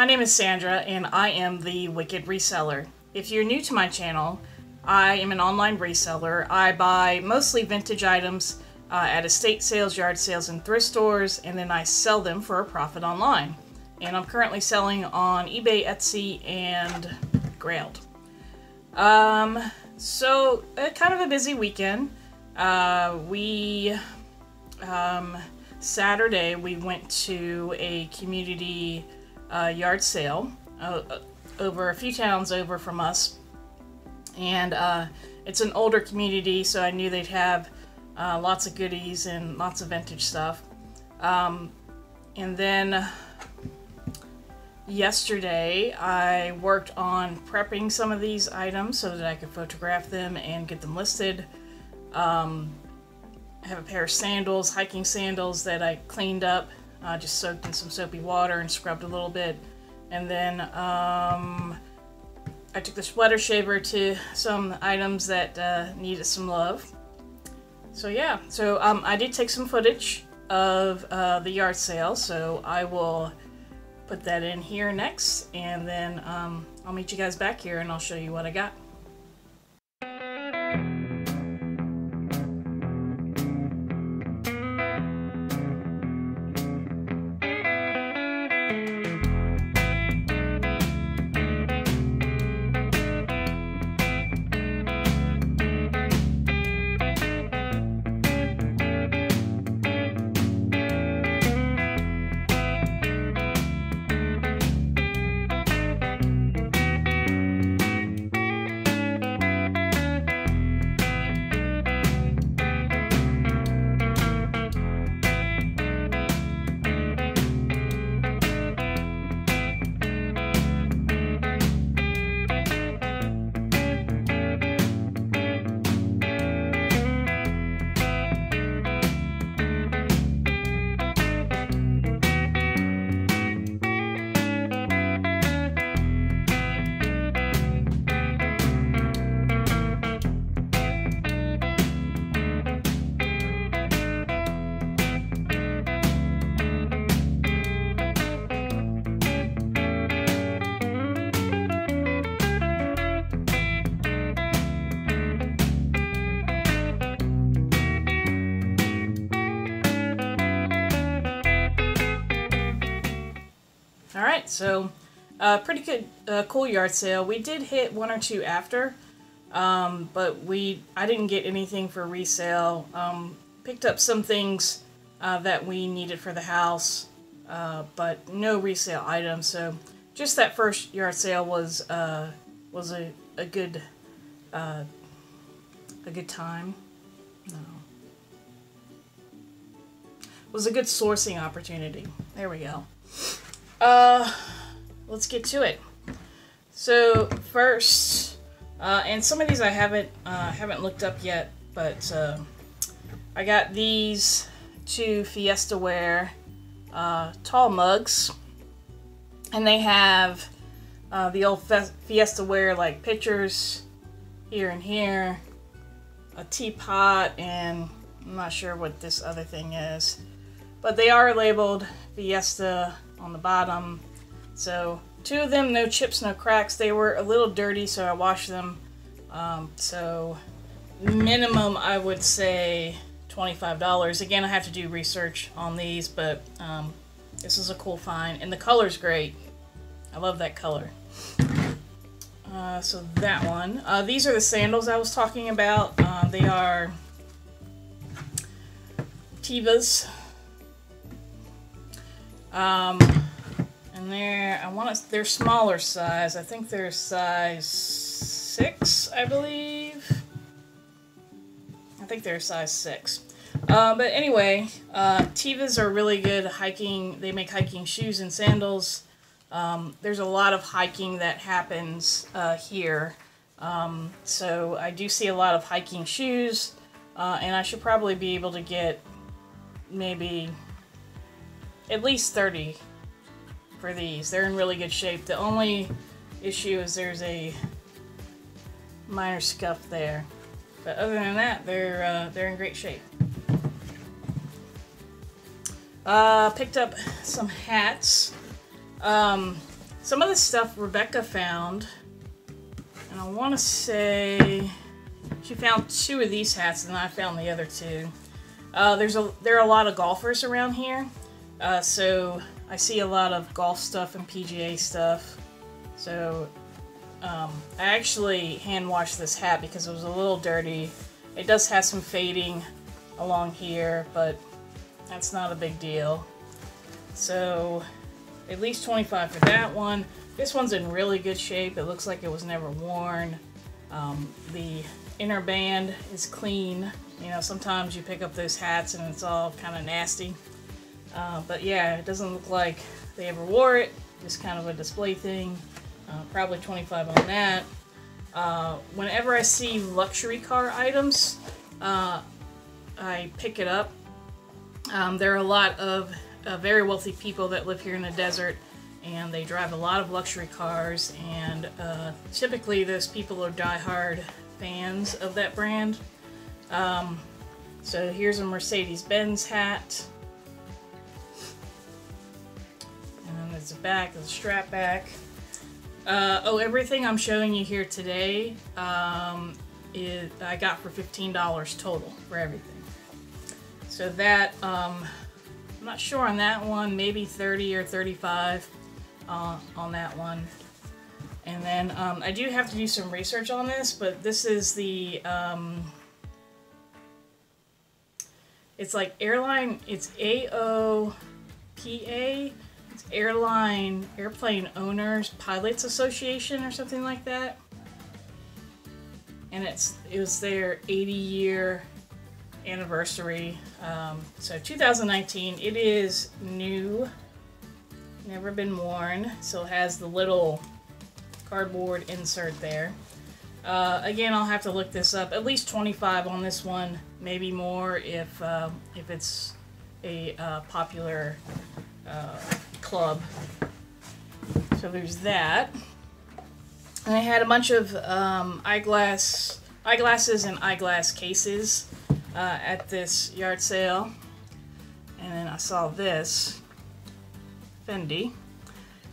My name is Sandra, and I am the Wicked Reseller. If you're new to my channel, I am an online reseller. I buy mostly vintage items at estate sales, yard sales, and thrift stores, and then I sell them for a profit online. And I'm currently selling on eBay, Etsy, and Grailed. Kind of a busy weekend. Saturday, we went to a community yard sale over a few towns over from us. And it's an older community, so I knew they'd have lots of goodies and lots of vintage stuff. And then yesterday, I worked on prepping some of these items so that I could photograph them and get them listed. I have a pair of sandals, hiking sandals, that I cleaned up, just soaked in some soapy water and scrubbed a little bit. And then I took the sweater shaver to some items that needed some love. So yeah, so I did take some footage of the yard sale, so I will put that in here next, and then I'll meet you guys back here and I'll show you what I got. So pretty good, cool yard sale. We did hit one or two after, but I didn't get anything for resale. Picked up some things that we needed for the house, but no resale items. So just that first yard sale was a good time. No, was a good sourcing opportunity. There we go. Let's get to it. So first, and some of these I haven't looked up yet, but I got these two Fiesta Ware tall mugs, and they have the old Fiesta Ware like pictures here and here, a teapot, and I'm not sure what this other thing is, but they are labeled Fiesta on the bottom. So two of them, no chips, no cracks. They were a little dirty, so I washed them. So minimum, I would say $25. Again, I have to do research on these, but this is a cool find, and the color's great. I love that color. So that one. These are the sandals I was talking about. They are Tevas. And they're smaller size. I think they're size 6, I believe. I think they're size 6. But anyway, Tevas are really good hiking. They make hiking shoes and sandals. There's a lot of hiking that happens here. So I do see a lot of hiking shoes, and I should probably be able to get maybe at least 30 for these. They're in really good shape. The only issue is there's a minor scuff there, but other than that, they're in great shape. Picked up some hats. Some of the stuff Rebecca found, and I want to say she found two of these hats and I found the other two. There are a lot of golfers around here, so I see a lot of golf stuff and PGA stuff. So I actually hand washed this hat because it was a little dirty. It does have some fading along here, but that's not a big deal. So at least 25 for that one. This one's in really good shape. It looks like it was never worn. The inner band is clean. You know, sometimes you pick up those hats and it's all kind of nasty. But yeah, it doesn't look like they ever wore it. Just kind of a display thing. Probably 25 on that. Whenever I see luxury car items, I pick it up. There are a lot of very wealthy people that live here in the desert, and they drive a lot of luxury cars, and typically those people are diehard fans of that brand. So here's a Mercedes-Benz hat. And then there's the back, there's a strap back. Everything I'm showing you here today, I got for $15 total for everything. So that, I'm not sure on that one, maybe 30 or 35 on that one. And then I do have to do some research on this, but this is the, it's like airline, it's AOPA. Airplane Owners Pilots Association or something like that, and it was their 80-year anniversary. So 2019, it is new, never been worn, so it has the little cardboard insert there. Again, I'll have to look this up. At least 25 on this one, maybe more if it's a popular club. So there's that, and I had a bunch of eyeglasses and eyeglass cases at this yard sale, and then I saw this Fendi.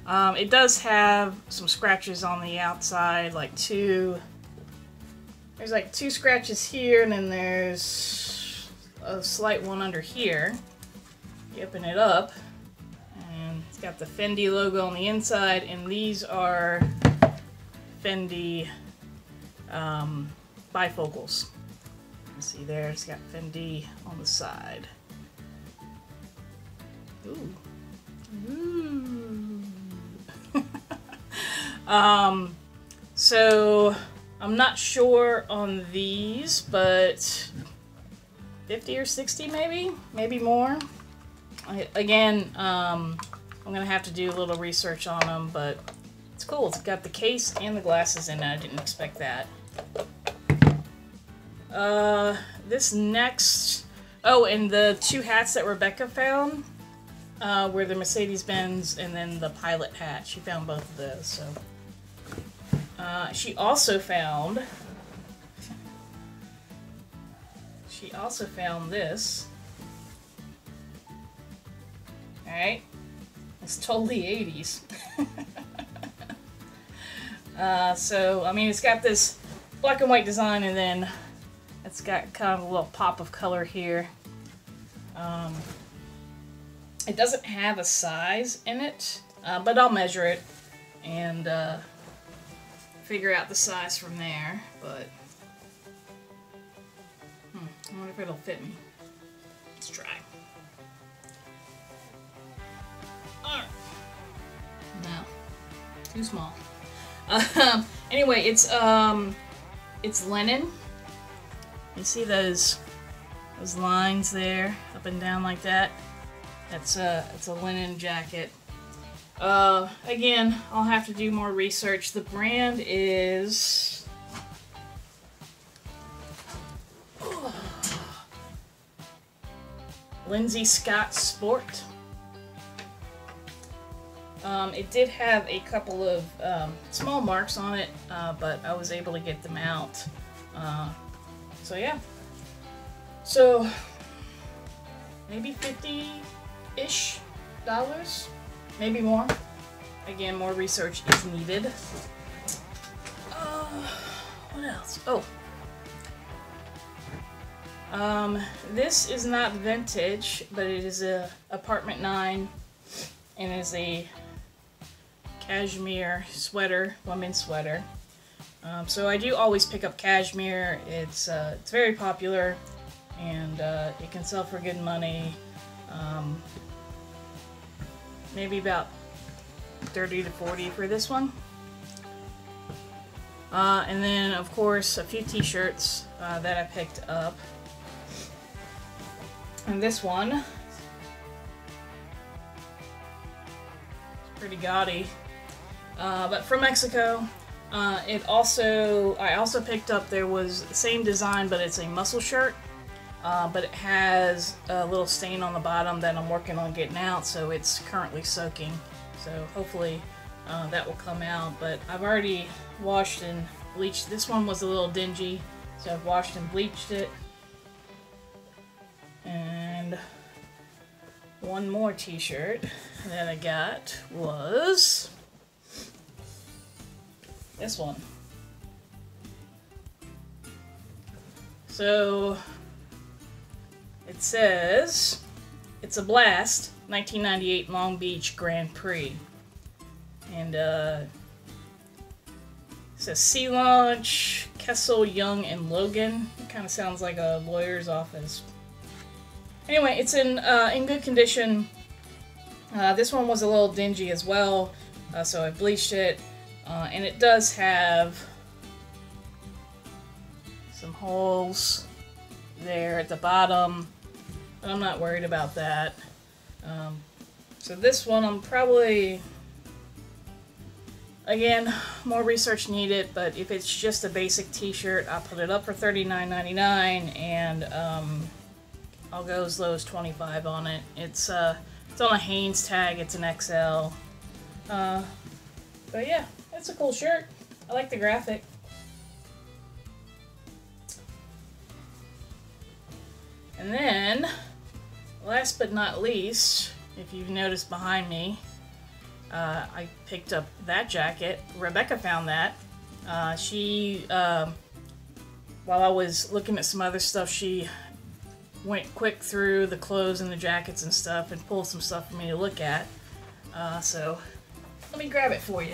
It does have some scratches on the outside, like two. There's like two scratches here, and then there's a slight one under here. You open it up. It's got the Fendi logo on the inside, and these are Fendi bifocals. You can see there, it's got Fendi on the side. Ooh. Ooh. So I'm not sure on these, but 50 or 60 maybe? Maybe more. Again, I'm gonna have to do a little research on them, but it's cool. It's got the case and the glasses in it. I didn't expect that. This next, and the two hats that Rebecca found were the Mercedes-Benz and then the pilot hat. She found both of those. So she also found this. All right. It's totally 80s. So, I mean, it's got this black and white design, and then it's got kind of a little pop of color here. It doesn't have a size in it, but I'll measure it and figure out the size from there. But, I wonder if it'll fit me. Let's try. No, too small. Anyway, it's linen. You see those lines there, up and down like that. It's a linen jacket. Again, I'll have to do more research. The brand is Lindsey Scott Sport. It did have a couple of small marks on it, but I was able to get them out. So yeah. So maybe $50-ish, maybe more. Again, more research is needed. What else? Oh. This is not vintage, but it is a Apartment 9 and is a cashmere sweater, women's sweater. So I do always pick up cashmere. It's very popular, and it can sell for good money. Maybe about 30 to 40 for this one. And then, of course, a few t-shirts that I picked up. And this one is pretty gaudy, but from Mexico. I also picked up, there was the same design, but it's a muscle shirt, but it has a little stain on the bottom that I'm working on getting out, so it's currently soaking. So hopefully that will come out, but I've already washed and bleached. This one was a little dingy, so I've washed and bleached it. And one more t-shirt that I got was this one. So it says, "It's a Blast, 1998 Long Beach Grand Prix." And it says Sea Launch, Kessel, Young, and Logan. It kind of sounds like a lawyer's office. Anyway, it's in good condition. This one was a little dingy as well, so I bleached it. And it does have some holes there at the bottom, but I'm not worried about that. So this one, I'm probably, again, more research needed, but if it's just a basic t-shirt, I'll put it up for $39.99, and I'll go as low as $25 on it. It's on a Hanes tag, it's an XL. But yeah, it's a cool shirt. I like the graphic. And then, last but not least, if you've noticed behind me, I picked up that jacket. Rebecca found that. She, while I was looking at some other stuff, she went quick through the clothes and the jackets and stuff and pulled some stuff for me to look at. So let me grab it for you.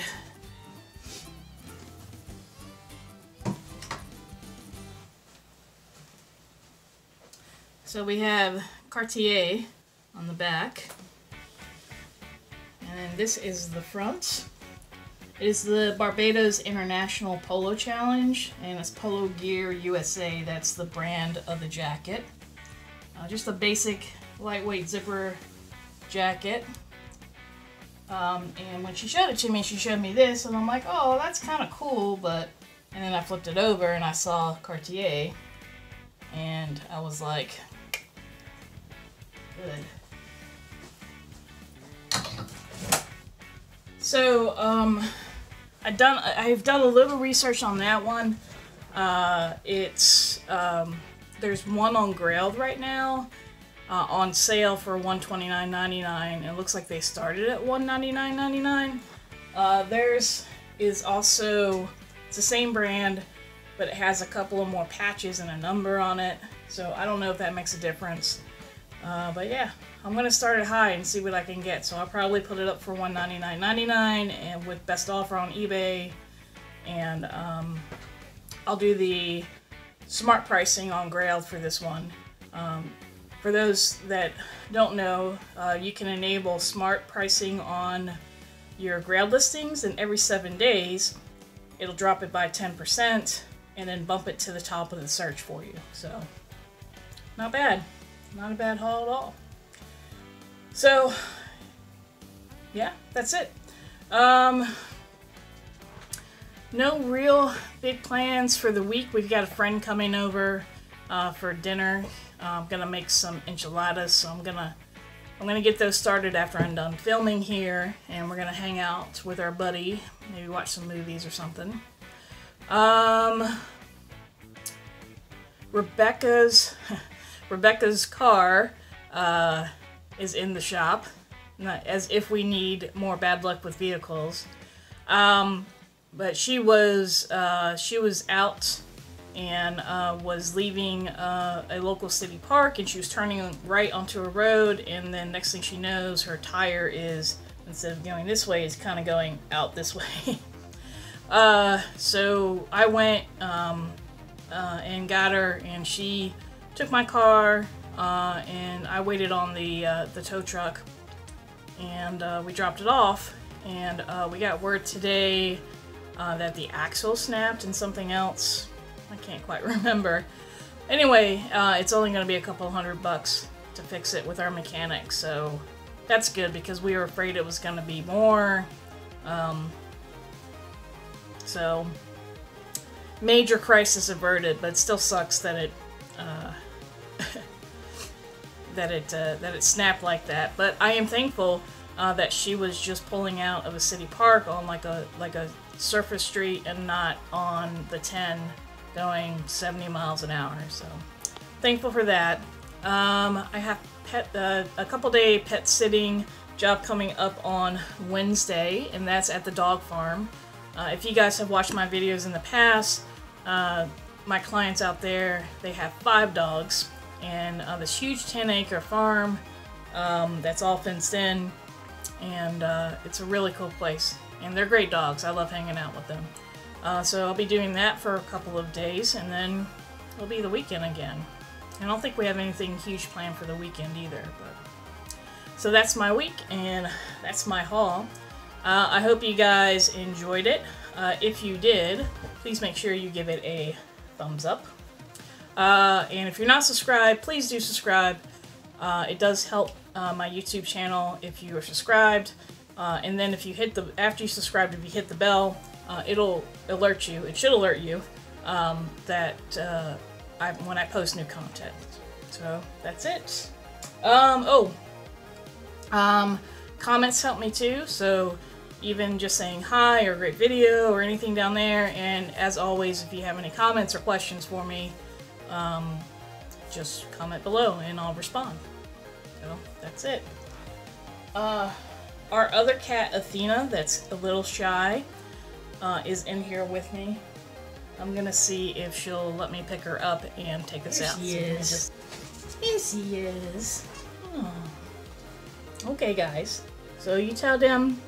So we have Cartier on the back, and then this is the front. It is the Barbados International Polo Challenge, and it's Polo Gear USA. That's the brand of the jacket. Just a basic lightweight zipper jacket. And when she showed it to me, she showed me this, and I'm like, oh, that's kind of cool, but... And then I flipped it over, and I saw Cartier, and I was like, good. So, I've done a little research on that one. There's one on Grailed right now. On sale for $129.99. It looks like they started at $199.99. Theirs is also, it's the same brand, but it has a couple of more patches and a number on it, so I don't know if that makes a difference. But yeah, I'm gonna start it high and see what I can get, so I'll probably put it up for $199.99 and with best offer on eBay, and I'll do the smart pricing on Grailed for this one. For those that don't know, you can enable smart pricing on your Grailed listings, and every 7 days, it'll drop it by 10% and then bump it to the top of the search for you. So, not bad. Not a bad haul at all. So, yeah, that's it. No real big plans for the week. We've got a friend coming over for dinner. I'm gonna make some enchiladas, so I'm gonna get those started after I'm done filming here, and we're gonna hang out with our buddy, maybe watch some movies or something. Rebecca's car is in the shop, as if we need more bad luck with vehicles. But she was out and was leaving a local city park, and she was turning right onto a road, and then next thing she knows, her tire is, instead of going this way, it's kind of going out this way. So I went and got her, and she took my car, and I waited on the tow truck, and we dropped it off, and we got word today that the axle snapped and something else. I can't quite remember. Anyway, it's only going to be a couple $100 to fix it with our mechanic, so that's good because we were afraid it was going to be more. So, major crisis averted, but it still sucks that it that it snapped like that. But I am thankful that she was just pulling out of a city park on like a surface street and not on the 10. Going 70 miles an hour, so thankful for that. I have a couple-day pet sitting job coming up on Wednesday, and that's at the dog farm. If you guys have watched my videos in the past, my clients out there, they have 5 dogs, and this huge 10-acre farm that's all fenced in, and it's a really cool place, and they're great dogs. I love hanging out with them. So I'll be doing that for a couple of days, and then it'll be the weekend again. I don't think we have anything huge planned for the weekend either. But so that's my week, and that's my haul. I hope you guys enjoyed it. If you did, please make sure you give it a thumbs up. And if you're not subscribed, please do subscribe. It does help my YouTube channel if you are subscribed. And then if you hit the, after you subscribe, if you hit the bell, it'll alert you, it should alert you, that when I post new content. So that's it. Comments help me too, so even just saying hi or great video or anything down there. And as always, if you have any comments or questions for me, just comment below and I'll respond. So that's it. Our other cat, Athena, that's a little shy, is in here with me. I'm gonna see if she'll let me pick her up and take us out. Yes, here she is. Oh. Okay, guys. So you tell them,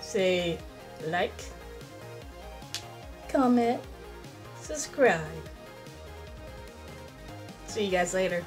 say like, comment, subscribe. See you guys later.